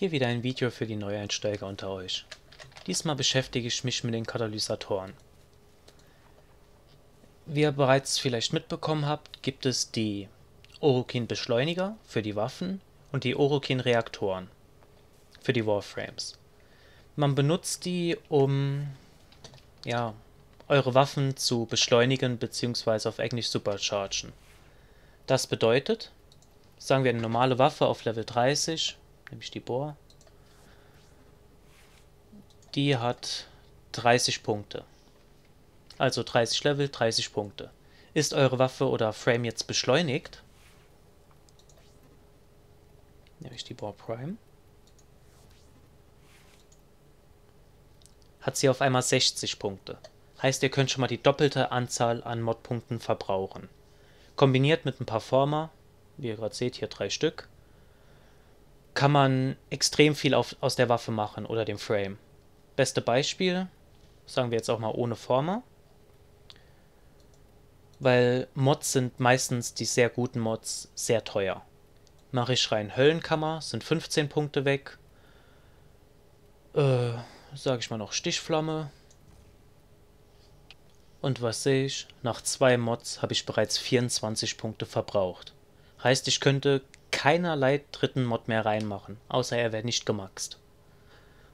Hier wieder ein Video für die Neueinsteiger unter euch. Diesmal beschäftige ich mich mit den Katalysatoren. Wie ihr bereits vielleicht mitbekommen habt, gibt es die Orokin-Beschleuniger für die Waffen und die Orokin-Reaktoren für die Warframes. Man benutzt die, um eure Waffen zu beschleunigen bzw. auf Englisch superchargen. Das bedeutet, sagen wir eine normale Waffe auf Level 30, nämlich die Boar. Die hat 30 Punkte. Also 30 Level, 30 Punkte. Ist eure Waffe oder Frame jetzt beschleunigt? Nämlich die Boar Prime. Hat sie auf einmal 60 Punkte. Heißt, ihr könnt schon mal die doppelte Anzahl an Modpunkten verbrauchen. Kombiniert mit ein paar Forma, wie ihr gerade seht, hier 3 Stück. Kann man extrem viel aus der Waffe machen oder dem Frame. Beste Beispiel, sagen wir jetzt auch mal ohne Forma, weil Mods sind meistens, die sehr guten Mods, sehr teuer. Mache ich rein Höllenkammer, sind 15 Punkte weg. Sage ich mal noch Stichflamme. Und was sehe ich? Nach 2 Mods habe ich bereits 24 Punkte verbraucht. Heißt, ich könnte keinerlei dritten Mod mehr reinmachen, außer er wäre nicht gemaxt.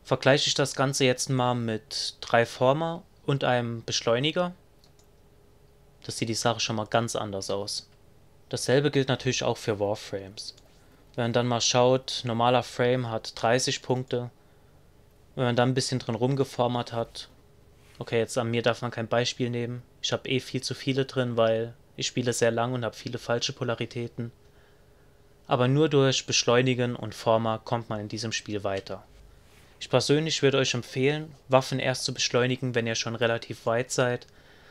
Vergleiche ich das Ganze jetzt mal mit 3 Forma und einem Beschleuniger, das sieht die Sache schon mal ganz anders aus. Dasselbe gilt natürlich auch für Warframes. Wenn man dann mal schaut, normaler Frame hat 30 Punkte, wenn man dann ein bisschen drin rumgeformat hat, okay, jetzt an mir darf man kein Beispiel nehmen, ich habe eh viel zu viele drin, weil ich spiele sehr lang und habe viele falsche Polaritäten. Aber nur durch Beschleunigen und Forma kommt man in diesem Spiel weiter. Ich persönlich würde euch empfehlen, Waffen erst zu beschleunigen, wenn ihr schon relativ weit seid.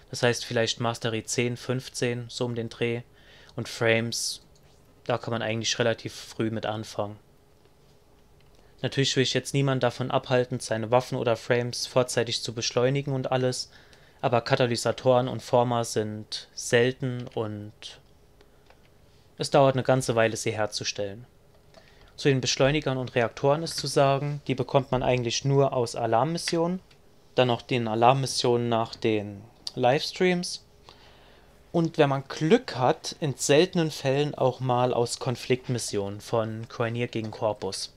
Das heißt vielleicht Mastery 10, 15, so um den Dreh. Und Frames, da kann man eigentlich relativ früh mit anfangen. Natürlich will ich jetzt niemanden davon abhalten, seine Waffen oder Frames vorzeitig zu beschleunigen und alles. Aber Katalysatoren und Forma sind selten und es dauert eine ganze Weile, sie herzustellen. Zu den Beschleunigern und Reaktoren ist zu sagen, die bekommt man eigentlich nur aus Alarmmissionen, dann auch den Alarmmissionen nach den Livestreams und wenn man Glück hat, in seltenen Fällen auch mal aus Konfliktmissionen von Grineer gegen Corpus.